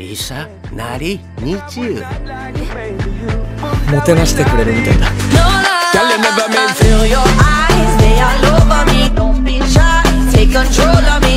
Isa, Nari, Nichi. もてなしてくれるみたいだ。Y'all never made feel your eyes, they all over me. Don't be shy, take control of me.